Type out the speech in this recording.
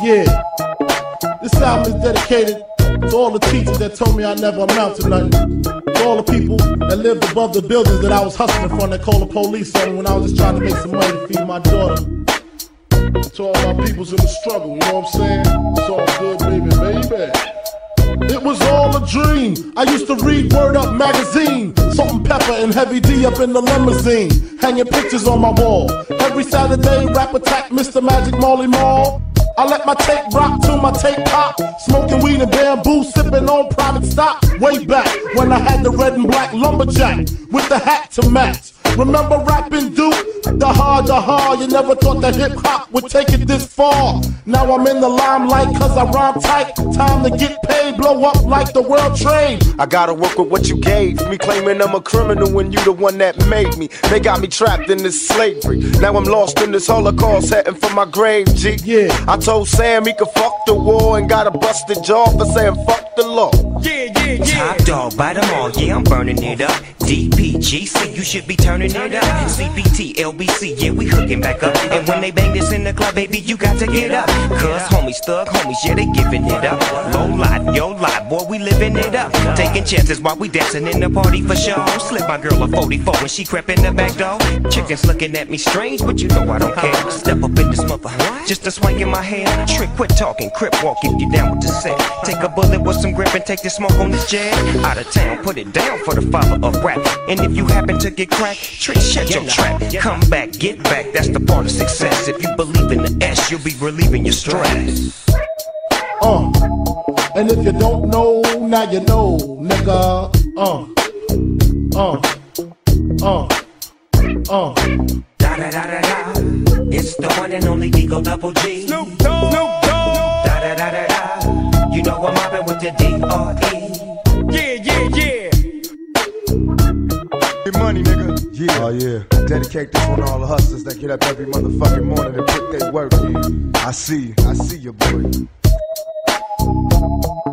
Yeah, this album is dedicated to all the teachers that told me I never amount to nothing. To all the people that lived above the buildings that I was hustling from that called the police on when I was just trying to make some money to feed my daughter. To all my peoples in the struggle, you know what I'm saying? It's all good, baby, baby. It was all a dream. I used to read Word Up magazine. Salt-N-Pepa and Heavy D up in the limousine. Hanging pictures on my wall. Every Saturday, rap attack, Mr. Magic, Marley Marl. I let my tape rock till my tape pop. Smoking weed and bamboo, sipping on private stock. Way back when I had the red and black lumberjack with the hat to match. Remember rapping Duke? The hard. You never thought that hip hop would take it this far. Now I'm in the limelight cause I rhyme tight. Time to get paid, blow up like the world trade. I gotta work with what you gave me, claiming I'm a criminal when you the one that made me. They got me trapped in this slavery. Now I'm lost in this Holocaust, heading for my grave, G. Yeah. I told Sam he could fuck the war and got a busted jaw for saying fuck the law. Yeah. Top dog, bite them all, yeah, I'm burning it up. DPGC, you should be turning it up. CPT, LBC, yeah, we hooking back up. And when they bang this in the club, baby, you got to get up. Cuz homies, thug homies, yeah, they giving it up. Low lot, yo lot, boy, we living it up. Taking chances while we dancing in the party for sure. Slip my girl a 44 when she crept in the back door. Chickens looking at me strange, but you know I don't care. Step up in this mother, just a swing in my hair. Trick, quit talking, crip walk if you down with the set. Take a bullet with some grip and take the smoke on this jet. Out of town, put it down for the father of rap. And if you happen to get cracked, trick, shut your trap. Come back, get back, that's the part of success. If you believe in the S, you'll be relieving your stress. And if you don't know, now you know, nigga. Da da da da da. It's the one and only Deagle Double G. Snoop Dogg. Da da da da da. You know I'm mobbing with the D.R.E. Yeah. Money, nigga. Yeah. Oh, yeah. Dedicate this one to all the hustlers that get up every motherfucking morning to put their work in. I see you, boy.